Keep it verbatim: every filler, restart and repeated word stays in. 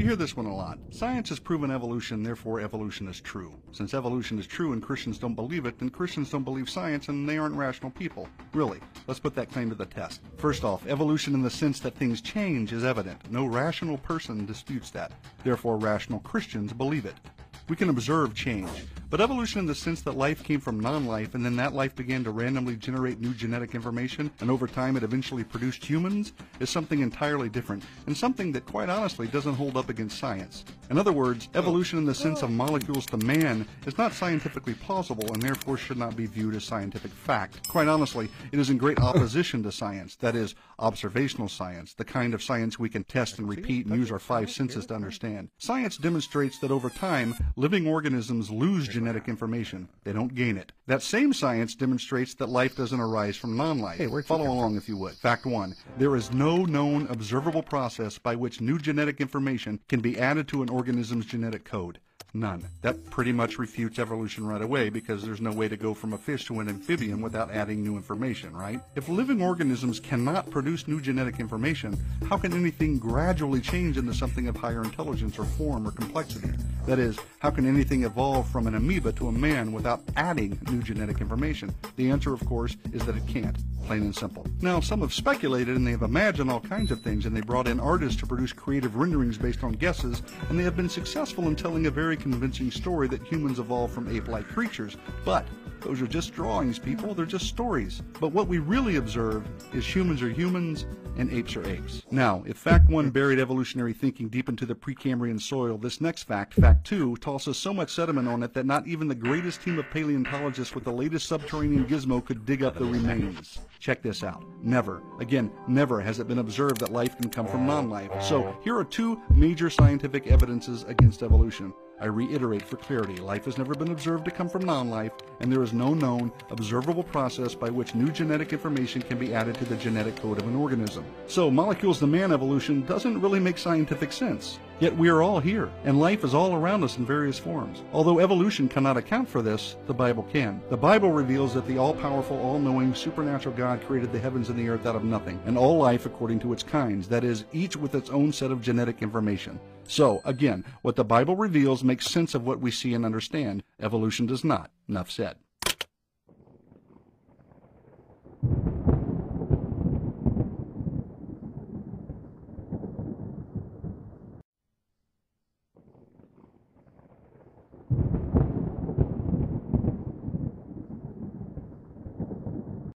You hear this one a lot. Science has proven evolution, therefore evolution is true. Since evolution is true and Christians don't believe it, then Christians don't believe science and they aren't rational people. Really, let's put that claim to the test. First off, evolution in the sense that things change is evident. No rational person disputes that. Therefore, rational Christians believe it. We can observe change. But evolution in the sense that life came from non-life and then that life began to randomly generate new genetic information and over time it eventually produced humans is something entirely different and something that quite honestly doesn't hold up against science. In other words, evolution in the sense of molecules to man is not scientifically plausible and therefore should not be viewed as scientific fact. Quite honestly, it is in great opposition to science, that is, observational science, the kind of science we can test and repeat and use our five senses to understand. Science demonstrates that over time, living organisms lose genetic genetic information. They don't gain it. That same science demonstrates that life doesn't arise from non-life. Hey, follow along if you would. Fact one, there is no known observable process by which new genetic information can be added to an organism's genetic code. None. That pretty much refutes evolution right away because there's no way to go from a fish to an amphibian without adding new information, right? If living organisms cannot produce new genetic information, how can anything gradually change into something of higher intelligence or form or complexity? That is, how can anything evolve from an amoeba to a man without adding new genetic information? The answer, of course, is that it can't. Plain and simple. Now, some have speculated and they have imagined all kinds of things, and they brought in artists to produce creative renderings based on guesses, and they have been successful in telling a very convincing story that humans evolved from ape-like creatures. But those are just drawings, people. They're just stories. But what we really observe is humans are humans and apes are apes. Now, if fact one buried evolutionary thinking deep into the Precambrian soil, this next fact, fact two, tosses so much sediment on it that not even the greatest team of paleontologists with the latest subterranean gizmo could dig up the remains. Check this out. Never, again, never has it been observed that life can come from non-life. So here are two major scientific evidences against evolution. I reiterate for clarity, life has never been observed to come from non-life, and there is no known, observable process by which new genetic information can be added to the genetic code of an organism. So molecules to man evolution doesn't really make scientific sense. Yet we are all here, and life is all around us in various forms. Although evolution cannot account for this, the Bible can. The Bible reveals that the all-powerful, all-knowing, supernatural God created the heavens and the earth out of nothing, and all life according to its kinds, that is, each with its own set of genetic information. So, again, what the Bible reveals makes sense of what we see and understand. Evolution does not. Enough said.